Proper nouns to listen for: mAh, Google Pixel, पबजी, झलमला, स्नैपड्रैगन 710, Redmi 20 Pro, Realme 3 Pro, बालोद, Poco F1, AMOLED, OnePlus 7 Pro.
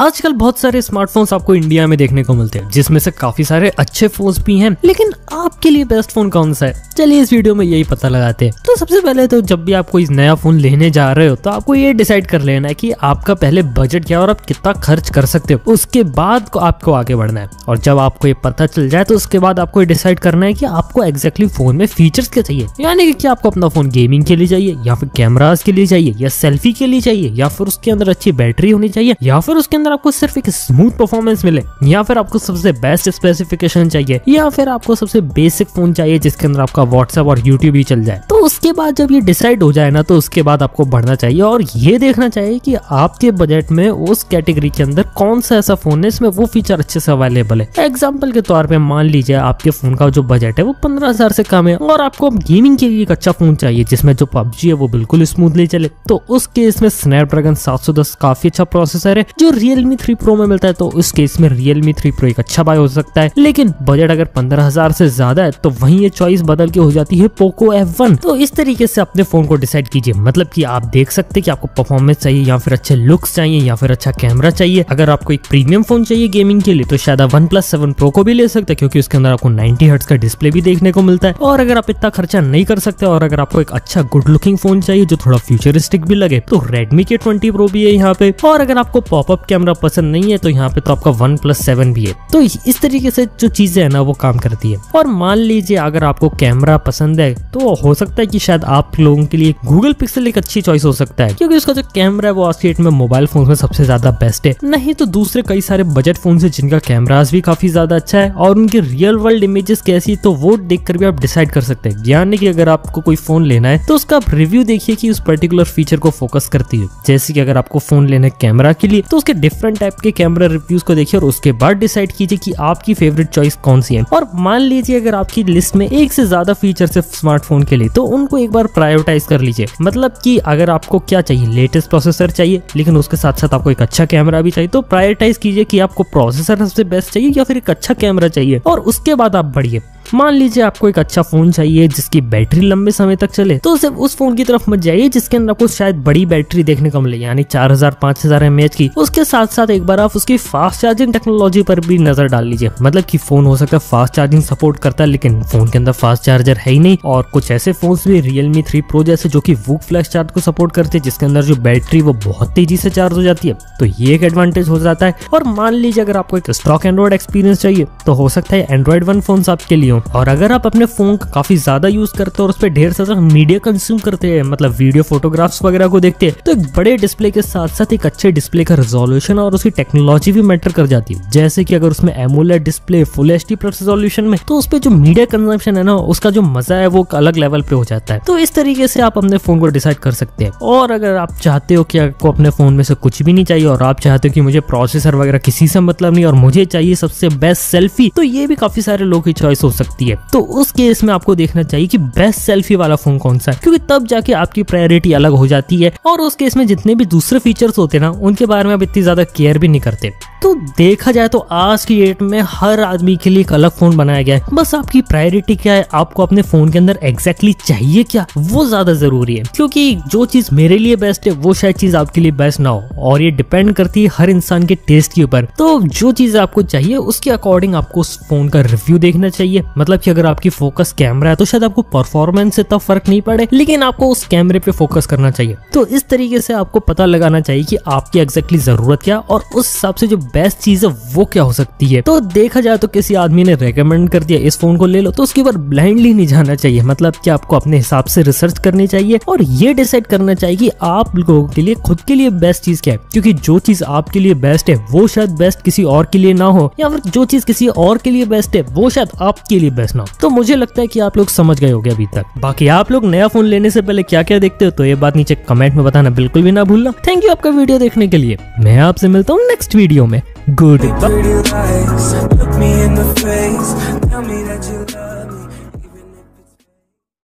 आजकल बहुत सारे स्मार्टफोन्स आपको इंडिया में देखने को मिलते हैं जिसमें से काफी सारे अच्छे फोन्स भी हैं, लेकिन आपके लिए बेस्ट फोन कौन सा है चलिए इस वीडियो में यही पता लगाते हैं। तो सबसे पहले तो जब भी आप कोई नया फोन लेने जा रहे हो तो आपको ये डिसाइड कर लेना है कि आपका पहले बजट क्या है और आप कितना खर्च कर सकते हो, उसके बाद आपको आगे बढ़ना है। और जब आपको ये पता चल जाए तो उसके बाद आपको डिसाइड करना है कि आपको एग्जैक्टली फोन में फीचर्स क्या चाहिए, यानी कि क्या आपको अपना फोन गेमिंग के लिए चाहिए या फिर कैमरास के लिए चाहिए या सेल्फी के लिए चाहिए या फिर उसके अंदर अच्छी बैटरी होनी चाहिए या फिर उसके अंदर आपको सिर्फ एक स्मूथ परफॉर्मेंस मिले या फिर आपको सबसे बेस्ट स्पेसिफिकेशन चाहिए या फिर आपको सबसे बेसिक फोन चाहिए जिसके अंदर आपका व्हाट्सएप और यूट्यूब भी चल जाए। तो उसके बाद जब ये डिसाइड हो जाए ना तो उसके बाद आपको बढ़ना चाहिए और ये देखना चाहिए कि आपके बजट में उस कैटेगरी के अंदर कौन सा ऐसा फोन है इसमें वो फीचर अच्छे से अवेलेबल है। एग्जाम्पल के तौर पर मान लीजिए आपके फोन का जो बजट है वो 15,000 से कम है और आपको गेमिंग के लिए एक अच्छा फोन चाहिए जिसमें जो पबजी है वो बिल्कुल स्मूथली चले, तो उस केस में स्नैपड्रैगन 710 काफी अच्छा प्रोसेसर है जो Realme 3 Pro में मिलता है, तो उस केस में Realme 3 Pro एक अच्छा बाय हो सकता है। लेकिन बजट अगर 15,000 से ज्यादा है तो वहीं ये चॉइस बदल के हो जाती है Poco F1। तो इस तरीके से अपने फोन को डिसाइड कीजिए, मतलब कि आप देख सकते कि आपको परफॉर्मेंस चाहिए या फिर अच्छे लुक्स चाहिए या फिर अच्छा कैमरा चाहिए। अगर आपको एक प्रीमियम फोन चाहिए गेमिंग के लिए तो शायद आप OnePlus 7 Pro को भी ले सकते हैं क्योंकि उसके अंदर आपको 90 हर्ट्ज का डिस्प्ले भी देखने को मिलता है। और अगर आप इतना खर्चा नहीं कर सकते और अगर आपको एक अच्छा गुड लुकिंग फोन चाहिए जो थोड़ा फ्यूचरिस्टिक भी लगे तो Redmi के 20 Pro भी है यहाँ पे। और अगर आपको पॉपअप कैमरा पसंद नहीं है तो यहाँ पे तो आपका OnePlus 7 भी है। तो इस तरीके से जो चीजें है ना वो काम करती है। और मान लीजिए अगर आपको कैमरा पसंद है तो हो सकता है कि शायद आप लोगों के लिए Google Pixel एक अच्छी चॉइस हो सकता है क्योंकि उसका जो कैमरा है वो आज के डेट में मोबाइल फोन में सबसे ज्यादा बेस्ट है। नहीं तो दूसरे कई सारे बजट फोन है जिनका कैमराज भी काफी ज्यादा अच्छा है और उनके रियल वर्ल्ड इमेजेस कैसी तो वो देखकर भी आप डिसाइड कर सकते हैं। यानी कि अगर आपको कोई फोन लेना है तो उसका आप रिव्यू देखिए कि उस पर्टिकुलर फीचर को फोकस करती है। जैसे कि अगर आपको फोन लेना है कैमरा के लिए तो उसके डिफरेंट टाइप के कैमरा रिव्यूज को देखिए और उसके बाद डिसाइड कीजिए कि आपकी फेवरेट चॉइस कौन सी है। और मान लीजिए अगर आपकी लिस्ट में एक से ज्यादा फीचर है स्मार्टफोन के लिए तो उनको एक बार प्रायोरिटाइज कर लीजिए, मतलब कि अगर आपको क्या चाहिए लेटेस्ट प्रोसेसर चाहिए लेकिन उसके साथ साथ आपको एक अच्छा कैमरा भी चाहिए तो प्रायोरिटाइज कीजिए कि आपको प्रोसेसर सबसे बेस्ट चाहिए या फिर एक अच्छा कैमरा चाहिए। और उसके बाद आप बढ़िए। मान लीजिए आपको एक अच्छा फोन चाहिए जिसकी बैटरी लंबे समय तक चले तो सिर्फ उस फोन की तरफ मत जाइए जिसके अंदर आपको शायद बड़ी बैटरी देखने को मिले यानी 4000-5000 mAh की। उसके साथ साथ एक बार आप उसकी फास्ट चार्जिंग टेक्नोलॉजी पर भी नजर डाल लीजिए, मतलब कि फोन हो सकता है फास्ट चार्जिंग सपोर्ट करता है लेकिन फोन के अंदर फास्ट चार्जर है ही नहीं। और कुछ ऐसे फोन भी Realme 3 Pro जैसे जो की वूक फ्लैश चार्ज को सपोर्ट करते हैं जिसके अंदर जो बैटरी वो बहुत तेजी से चार्ज हो जाती है, तो ये एक एडवांटेज हो जाता है। और मान लीजिए अगर आपको एक स्टॉक एंड्रॉइड एक्सपीरियंस चाहिए तो हो सकता है Android 1 फोन आपके लिए। और अगर आप अपने फोन का काफी ज्यादा यूज करते हो और उस पर ढेर सारा मीडिया कंज्यूम करते हैं, मतलब वीडियो फोटोग्राफ्स वगैरह को देखते हैं, तो एक बड़े डिस्प्ले के साथ साथ एक अच्छे डिस्प्ले का रिजोल्यूशन और उसकी टेक्नोलॉजी भी मैटर कर जाती है। जैसे कि अगर उसमें AMOLED display full HD plus resolution में तो उसपे जो मीडिया कंजम्पशन है ना उसका जो मजा है वो अलग लेवल पे हो जाता है। तो इस तरीके से आप अपने फोन को डिसाइड कर सकते हैं। और अगर आप चाहते हो कि आपको अपने फोन में से कुछ भी नहीं चाहिए और आप चाहते हो कि मुझे प्रोसेसर वगैरह किसी से मतलब नहीं और मुझे चाहिए सबसे बेस्ट सेल्फी, तो ये भी काफी सारे लोगों की चॉइस सकती है। तो उस केस में आपको देखना चाहिए कि बेस्ट सेल्फी वाला फोन कौन सा है क्योंकि तब जाके आपकी प्रायोरिटी अलग हो जाती है। और उस केस में जितने भी दूसरे फीचर्स होते हैं ना उनके बारे में आप इतनी ज्यादा केयर भी नहीं करते। तो देखा जाए तो आज की डेट में हर आदमी के लिए एक अलग फोन बनाया गया है, बस आपकी प्रायोरिटी क्या है, आपको अपने फोन के अंदर एग्जैक्टली चाहिए क्या, वो ज्यादा जरूरी है। क्योंकि जो चीज मेरे लिए बेस्ट है वो शायद चीज आपके लिए बेस्ट ना हो और ये डिपेंड करती है हर इंसान के टेस्ट के ऊपर। तो जो चीज आपको चाहिए उसके अकॉर्डिंग आपको उस फोन का रिव्यू देखना चाहिए, मतलब कि अगर आपकी फोकस कैमरा है तो शायद आपको परफॉर्मेंस से तब फर्क नहीं पड़े लेकिन आपको उस कैमरे पे फोकस करना चाहिए। तो इस तरीके से आपको पता लगाना चाहिए कि आपकी एग्जैक्टली जरूरत क्या और उस हिसाब से जो बेस्ट चीज है वो क्या हो सकती है। तो देखा जाए तो किसी आदमी ने रेकमेंड कर दिया इस फोन को ले लो तो उसके ऊपर ब्लाइंडली नहीं जाना चाहिए, मतलब कि आपको अपने हिसाब से रिसर्च करनी चाहिए और ये डिसाइड करना चाहिए कि आप लोगों के लिए खुद के लिए बेस्ट चीज क्या है। क्योंकि जो चीज आपके लिए बेस्ट है वो शायद बेस्ट किसी और के लिए ना हो या फिर जो चीज किसी और के लिए बेस्ट है वो शायद आपके लिए बेस्ट ना हो। तो मुझे लगता है कि आप लोग समझ गए होंगे अभी तक। बाकी आप लोग नया फोन लेने से पहले क्या क्या देखते हो तो ये बात नीचे कमेंट में बताना बिल्कुल भी ना भूलना। थैंक यू आपका वीडियो देखने के लिए। मैं आपसे मिलता हूँ नेक्स्ट वीडियो में। गुड।